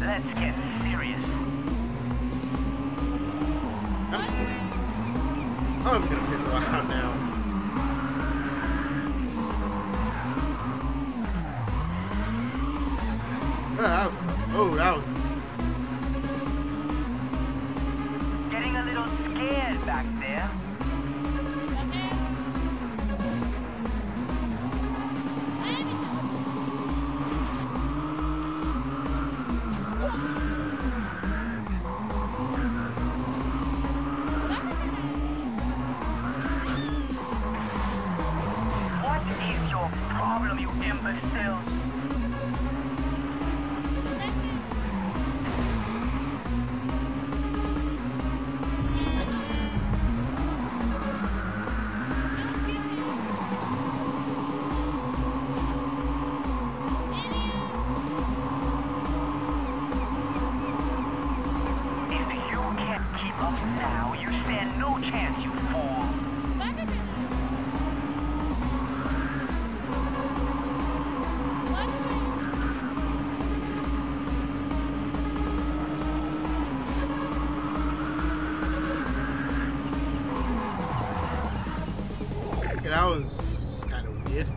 Let's get serious. I'm gonna piss around now. Oh, that was... Getting a little scared back there. What is your problem, you imbeciles? That was kind of weird.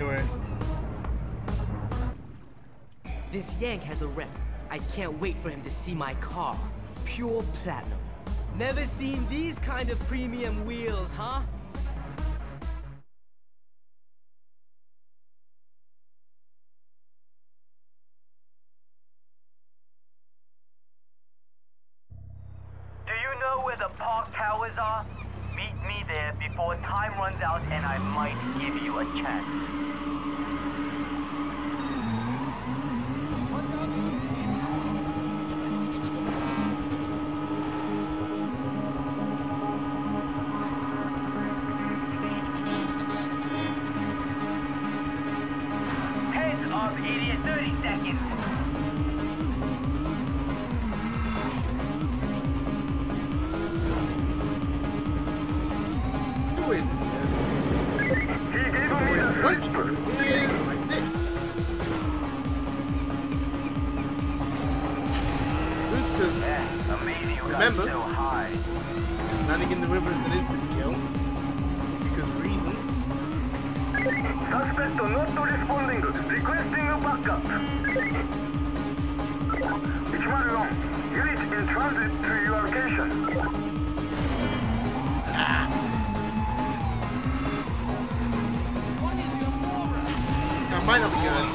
Anyway. This Yank has a rep. I can't wait for him to see my car. Pure platinum. Never seen these kind of premium wheels, huh? Do you know where the park towers are? Meet me there before time runs out and I might give you a chance. Heads up, idiot, 30 seconds. Remember, landing in the river is an instant kill, because reasons. Suspect not responding, requesting a backup. Ichiro, unit in transit to your location. That might not be good.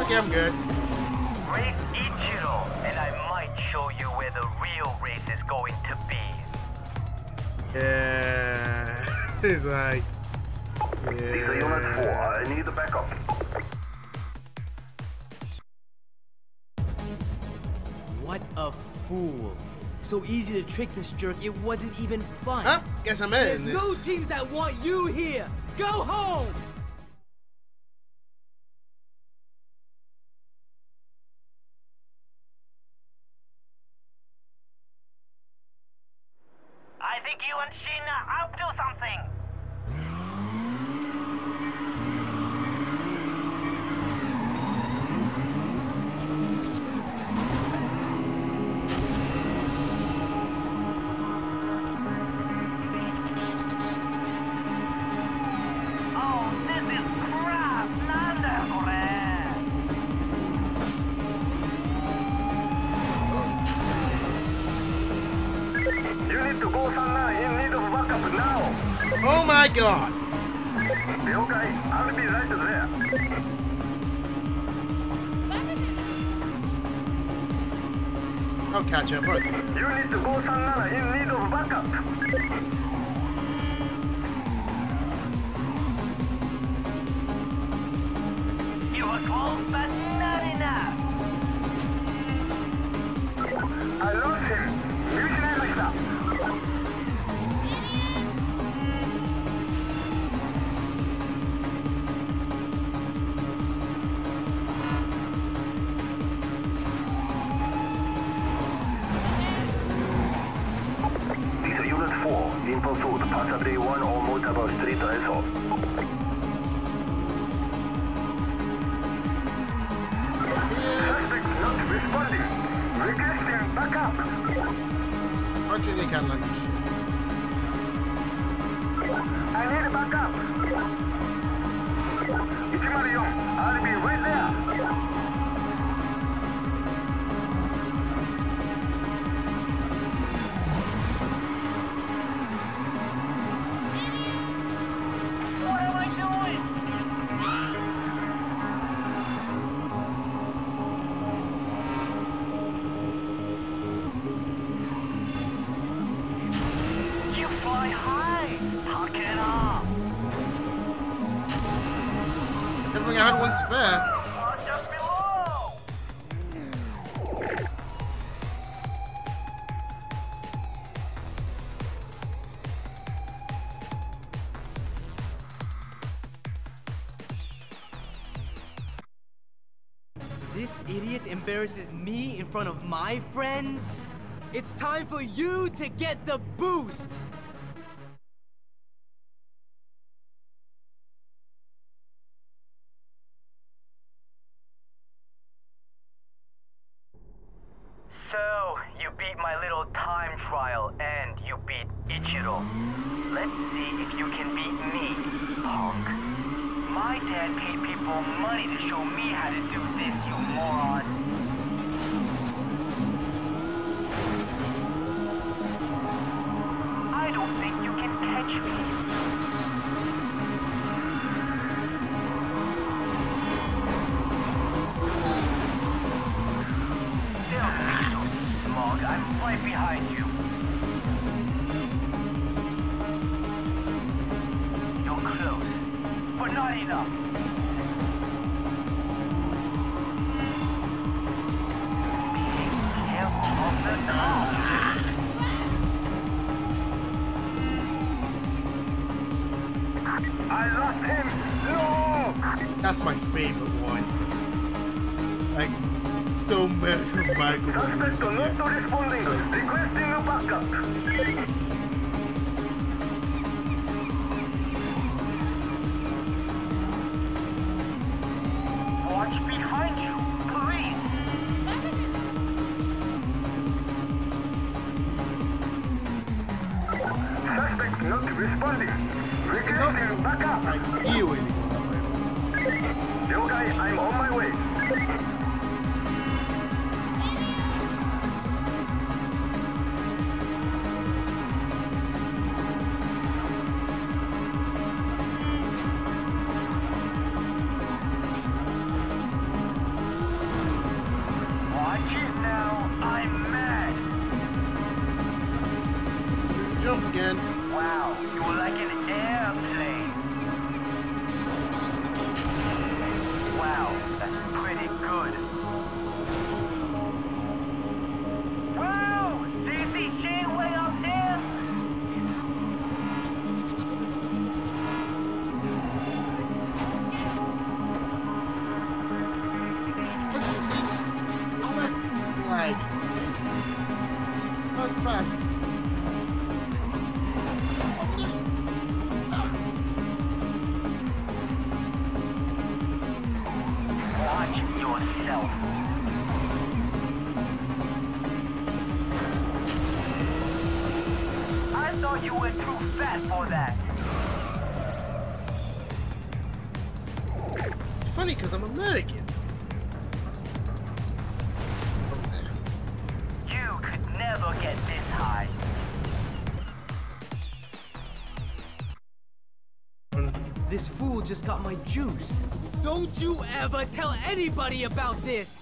Okay, I'm good. Race Ichiro, and I might show you where the real race is going to be. Yeah, it's like... Yeah. Unit 4, I need the backup. What a fool. So easy to trick this jerk, it wasn't even fun. Huh? Guess I'm in this. There's no teams that want you here. Go home! I think you and Sheena up to something. Oh, this is crap, nanda kore. You need to go now. Oh my god! Okay, I'll be right there. I'll catch up. Look. You need to go Sanara in need of backup. You are close, but not enough. I lost him. Improving Ichiro Sud, passageway 1 or multiple street also. They can't like this shit. I need a backup. Ichimarion, I'll be right there. What am I doing? Fly high! Tuck it up! If I had one spare. Just below! This idiot embarrasses me in front of my friends? It's time for you to get the boost! Just got my juice. Don't you ever tell anybody about this!